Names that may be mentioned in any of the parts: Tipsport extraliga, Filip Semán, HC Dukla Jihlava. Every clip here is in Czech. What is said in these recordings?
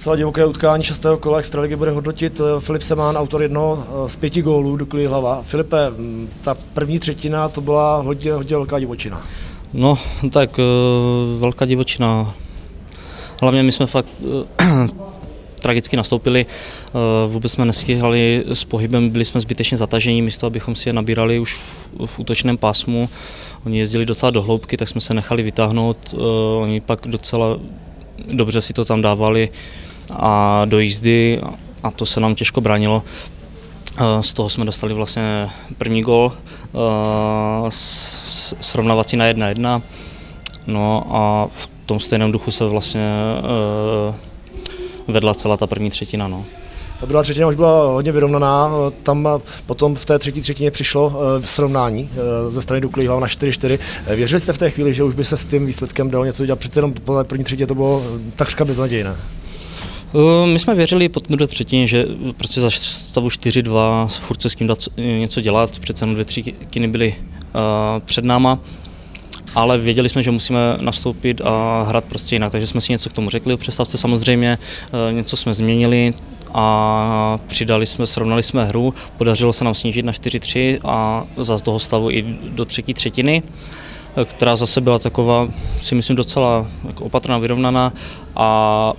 docela divoké utkání 6. kola extraligy bude hodnotit Filip Semán, autor jednoho z 5 gólů Dukly Jihlava. Filipe, ta první třetina to byla hodně velká divočina. No tak velká divočina. Hlavně my jsme fakt tragicky nastoupili, vůbec jsme nestíhali s pohybem, byli jsme zbytečně zatažení, místo abychom si je nabírali už v útočném pásmu. Oni jezdili docela do hloubky, tak jsme se nechali vytáhnout, oni pak docela dobře si to tam dávali a do jízdy a to se nám těžko bránilo. Z toho jsme dostali vlastně první gól, srovnávací na 1-1, no a v tom stejném duchu se vlastně vedla celá ta první třetina. No. Ta druhá třetina už byla hodně vyrovnaná, tam potom v té třetí třetině přišlo srovnání ze strany Dukly Jihlava na 4-4. Věřili jste v té chvíli, že už by se s tím výsledkem dalo něco udělat? Přece jenom po první třetině to bylo takřka beznadějné. My jsme věřili po druhé třetině, že prostě za stavu 4-2 furt se s tím dá něco dělat, přece jenom 2-3 kiny byly před náma. Ale věděli jsme, že musíme nastoupit a hrát prostě jinak, takže jsme si něco k tomu řekli o přestávce samozřejmě, něco jsme změnili a přidali jsme, srovnali jsme hru, podařilo se nám snížit na 4-3 a za toho stavu i do třetí třetiny, která zase byla taková, si myslím, docela jako opatrná, vyrovnaná a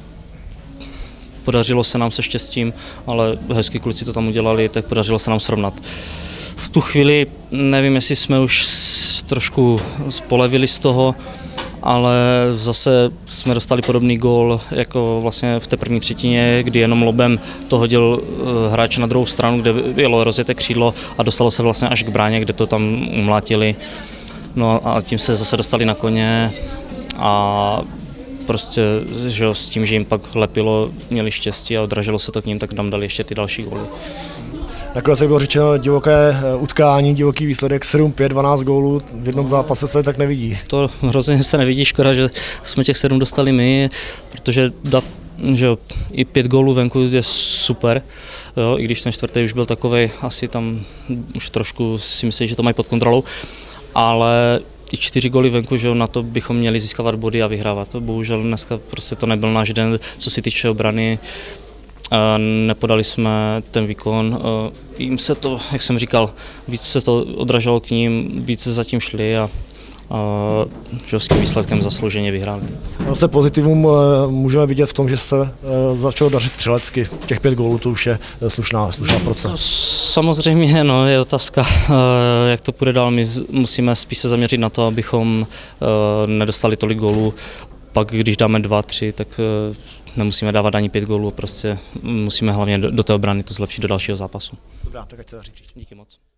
podařilo se nám se štěstím, ale hezky kluci to tam udělali, tak podařilo se nám srovnat. V tu chvíli nevím, jestli jsme už trošku spolevili z toho, ale zase jsme dostali podobný gól jako vlastně v té první třetině, kdy jenom lobem to hodil hráč na druhou stranu, kde bylo rozjeté křídlo a dostalo se vlastně až k bráně, kde to tam umlátili. No a tím se zase dostali na koně a prostě že s tím, že jim pak lepilo, měli štěstí a odražilo se to k ním, tak tam dali ještě ty další góly. Nakonec, jak bylo řečeno, divoké utkání, divoký výsledek 7-5, 12 gólů v jednom zápase se tak nevidí. To hrozně se nevidí, škoda, že jsme těch 7 dostali my, protože dát, že i 5 gólů venku je super, jo, i když ten čtvrtý už byl takovej, asi tam už trošku si myslí, že to mají pod kontrolou, ale i 4 góly venku, že na to bychom měli získávat body a vyhrávat. Bohužel dneska prostě to nebyl náš den, co se týče obrany. Nepodali jsme ten výkon, jim se to, jak jsem říkal, víc se to odražalo k ním, víc se zatím šli a s tím výsledkem zaslouženě vyhráli. Zase pozitivum můžeme vidět v tom, že se začalo dařit střelecky. Těch 5 gólů to už je slušná procent. Samozřejmě no, je otázka, jak to půjde dál. My musíme spíš se zaměřit na to, abychom nedostali tolik gólů. Pak když dáme 2-3, tak nemusíme dávat ani 5 gólů, prostě musíme hlavně do té obrany to zlepšit do dalšího zápasu. Dobrá, tak ať se daří. Díky moc.